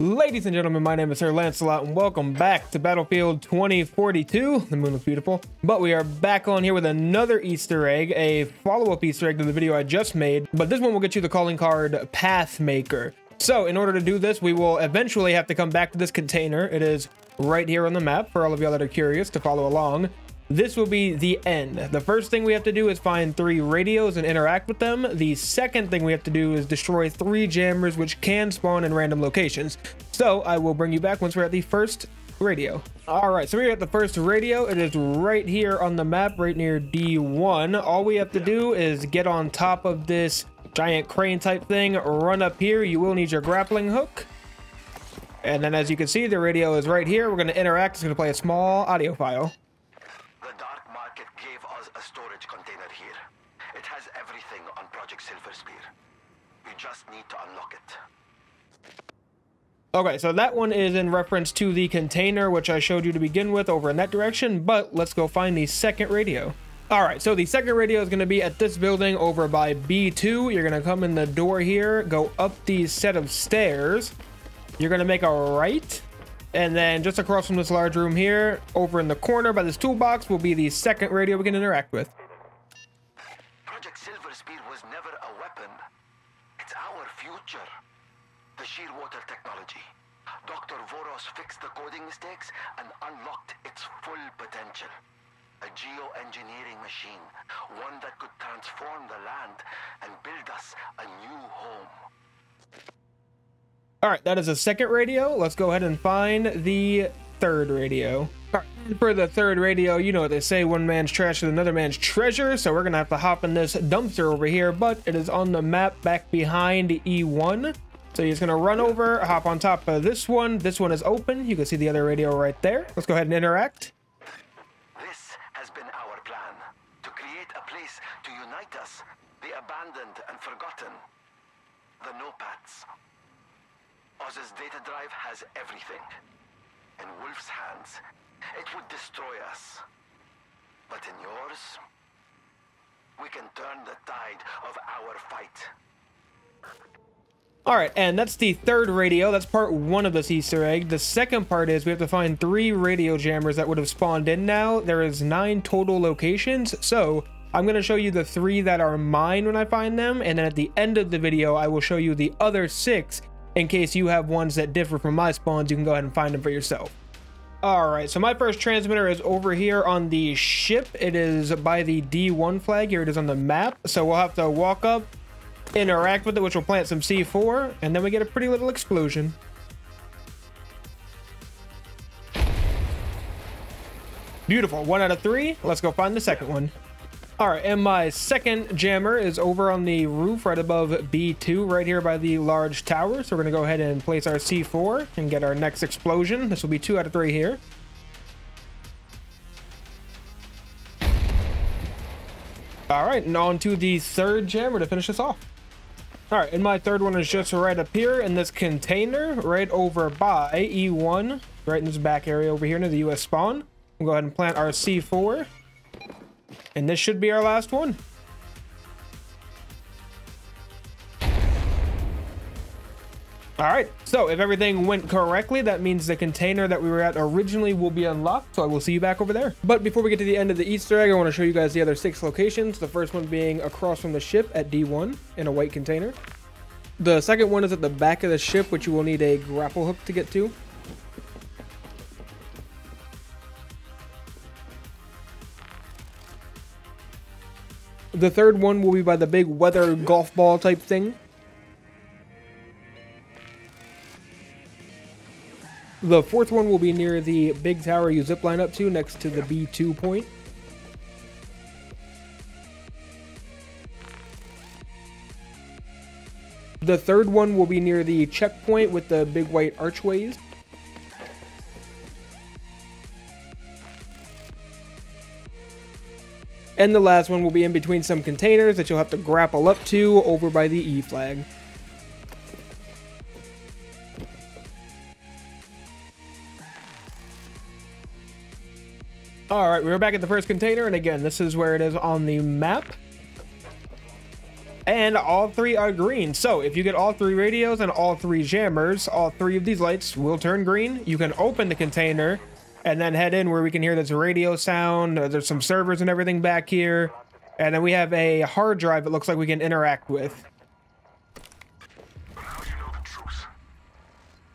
Ladies and gentlemen, my name is Sir Lancelot, and welcome back to Battlefield 2042. The moon looks beautiful, but we are back on here with another Easter egg, a follow-up Easter egg to the video I just made, but this one will get you the calling card Pathmaker. So in order to do this, we will eventually have to come back to this container. It is right here on the map for all of y'all that are curious to follow along. This will be the end. The first thing we have to do is find 3 radios and interact with them. The second thing we have to do is destroy 3 jammers, which can spawn in random locations. So I will bring you back once we're at the first radio. All right, so we're at the first radio. It is right here on the map, right near D1. All we have to do is get on top of this giant crane type thing, run up here. You will need your grappling hook. And then, as you can see, the radio is right here. We're going to interact. It's going to play a small audio file. A storage container here. It has everything on Project Silver Spear. You just need to unlock it. Okay, so that one is in reference to the container, which I showed you to begin with over in that direction, but let's go find the second radio. All right, so the second radio is going to be at this building over by B2. You're going to come in the door here, go up these set of stairs. You're going to make a right. And then just across from this large room here, over in the corner by this toolbox, will be the second radio we can interact with. Project Silver Spear was never a weapon. It's our future. The sheer water technology. Dr. Voros fixed the coding mistakes and unlocked its full potential. A geoengineering machine, one that could transform the land and build us a new home. All right, that is the second radio. Let's go ahead and find the third radio. All right, for the third radio, you know what they say, one man's trash is another man's treasure. So we're gonna have to hop in this dumpster over here, but it is on the map back behind E1. So you're just gonna run over, hop on top of this one. This one is open. You can see the other radio right there. Let's go ahead and interact. This has been our plan, to create a place to unite us, the abandoned and forgotten, the No-Pats. Oz's data drive has everything. In Wolf's hands, it would destroy us. But in yours, we can turn the tide of our fight. All right, and that's the third radio. That's part one of this Easter egg. The second part is we have to find 3 radio jammers that would have spawned in now. There is 9 total locations, so I'm going to show you the 3 that are mine when I find them. And then at the end of the video, I will show you the other 6. In case you have ones that differ from my spawns, you can go ahead and find them for yourself. All right, so my first transmitter is over here on the ship. It is by the D1 flag. Here it is on the map. So we'll have to walk up, interact with it, which will plant some C4, and then we get a pretty little explosion. Beautiful, 1 out of 3. Let's go find the second one. All right, and my second jammer is over on the roof right above B2, right here by the large tower. So we're going to go ahead and place our C4 and get our next explosion. This will be 2 out of 3 here. All right, and on to the third jammer to finish this off. All right, and my third one is just right up here in this container, right over by E1, right in this back area over here near the U.S. spawn. We'll go ahead and plant our C4. And this should be our last one. All right, so if everything went correctly, that means the container that we were at originally will be unlocked. So I will see you back over there. But before we get to the end of the Easter egg, I want to show you guys the other 6 locations. The first one being across from the ship at D1 in a white container. The second one is at the back of the ship, which you will need a grapple hook to get to. The third one will be by the big weather golf ball type thing. The fourth one will be near the big tower you zip line up to next to the B2 point. The third one will be near the checkpoint with the big white archways. And the last one will be in between some containers that you'll have to grapple up to over by the E flag. All right, we're back at the first container. And again, this is where it is on the map. and all three are green. So if you get all three radios and all three jammers, all three of these lights will turn green. You can open the container and then head in where we can hear this radio sound. There's some servers and everything back here. And then we have a hard drive, it looks like, we can interact with. Now you know the truth.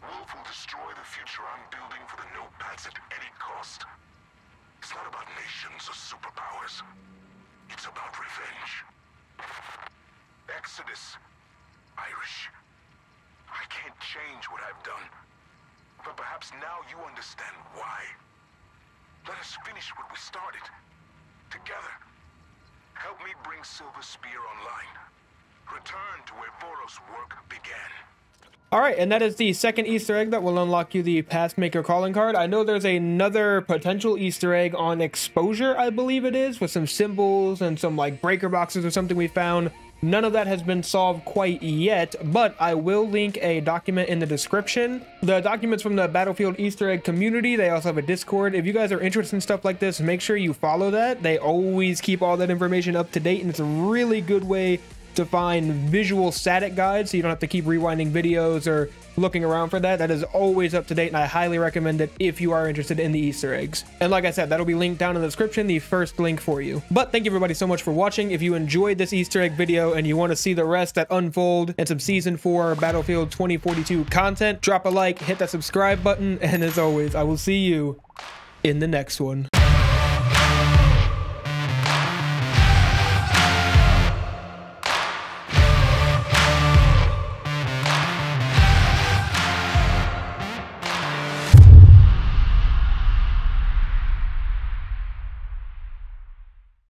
Wolf will destroy the future I'm building for the No-Pats at any cost. It's not about nations or superpowers. It's about revenge. Exodus. Irish. I can't change what I've done. But perhaps now you understand why. Let us finish what we started. Together. Help me bring Silver Spear online. Return to where Voros' work began. Alright, and that is the second Easter egg that will unlock you the Pathmaker calling card. I know there's another potential Easter egg on Exposure, I believe it is, with some symbols and some like breaker boxes or something we found. None of that has been solved quite yet, but I will link a document in the description. The document's from the Battlefield Easter egg community. They also have a Discord. If you guys are interested in stuff like this, make sure you follow that. They always keep all that information up to date, and it's a really good way to find visual static guides so you don't have to keep rewinding videos or looking around for that. That is always up to date, and I highly recommend it if you are interested in the Easter eggs. And like I said, that'll be linked down in the description, the first link for you. But thank you everybody so much for watching. If you enjoyed this Easter egg video and you want to see the rest that unfold and some season 4 Battlefield 2042 content, drop a like, hit that subscribe button, and as always, I will see you in the next one.